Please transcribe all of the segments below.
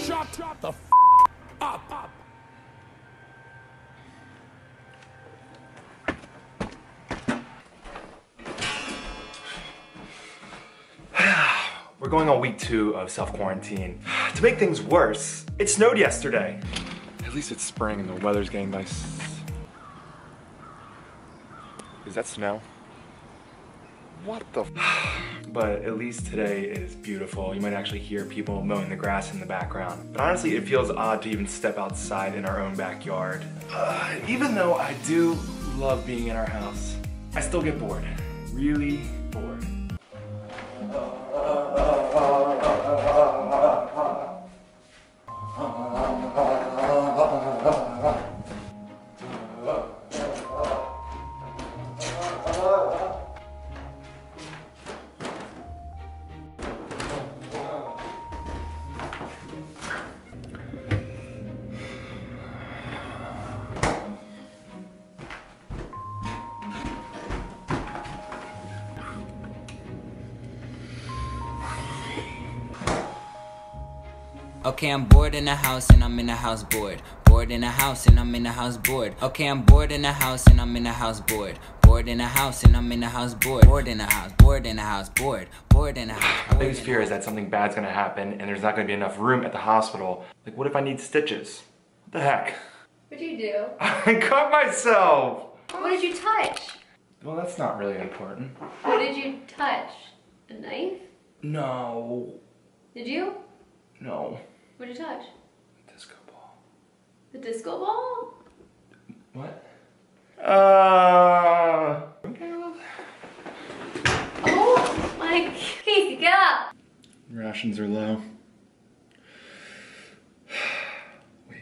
Shut the f*** up! We're going on week 2 of self-quarantine. To make things worse, it snowed yesterday. At least it's spring and the weather's getting nice. Is that snow? What the f***? But at least today is beautiful. You might actually hear people mowing the grass in the background. But honestly, it feels odd to even step outside in our own backyard. Even though I do love being in our house, I still get bored. Really bored. Okay, I'm bored in the house and I'm in the house bored. Bored in the house and I'm in the house bored. Okay, I'm bored in the house and I'm in the house bored. Bored in the house and I'm in the house bored. Bored in the house, bored in the house, bored. Bored in the house. My biggest fear is that something bad's gonna happen and there's not gonna be enough room at the hospital. Like, what if I need stitches? What the heck? What'd you do? I cut myself! What did you touch? Well, that's not really important. What did you touch? A knife? No. Did you? No. What did you touch? The disco ball. The disco ball? What? Oh my Casey, get up! Rations are low. Wait.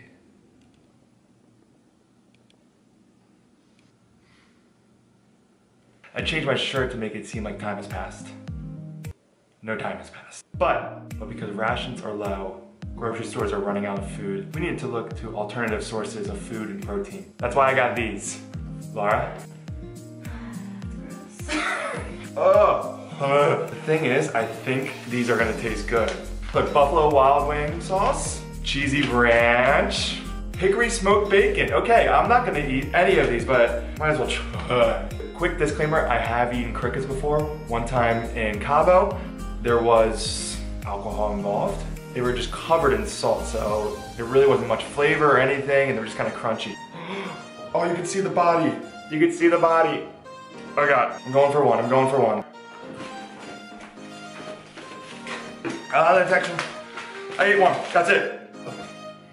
I changed my shirt to make it seem like time has passed. No time has passed. But because rations are low, grocery stores are running out of food. We need to look to alternative sources of food and protein. That's why I got these. Laura? The thing is, I think these are gonna taste good. Look, Buffalo Wild Wing sauce, cheesy ranch, hickory smoked bacon. Okay, I'm not gonna eat any of these, but might as well try. Quick disclaimer, I have eaten crickets before. One time in Cabo, there was alcohol involved. They were just covered in salt, so there really wasn't much flavor or anything, and they were just kind of crunchy. Oh, you can see the body. You can see the body. Oh God, I'm going for one, I'm going for one. Ah, that's actually, I ate one, that's it.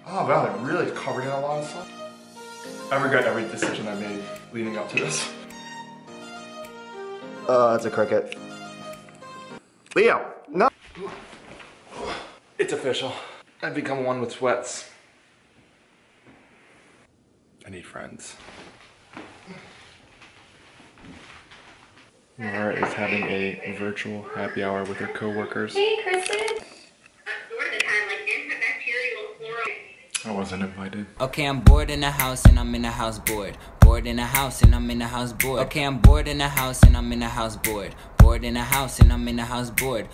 Oh wow, they're really covered in a lot of salt. I regret every decision I made leading up to this. Oh, that's a cricket. Leo, no. It's official. I've become one with sweats. I need friends. Laura is having a virtual happy hour with her coworkers. Hey, Kristen. I wasn't invited. Okay, I'm bored in the house and I'm in the house bored. Bored in the house and I'm in the house bored. Okay, I'm bored in the house and I'm in the house bored. Bored in the house and I'm in the house bored.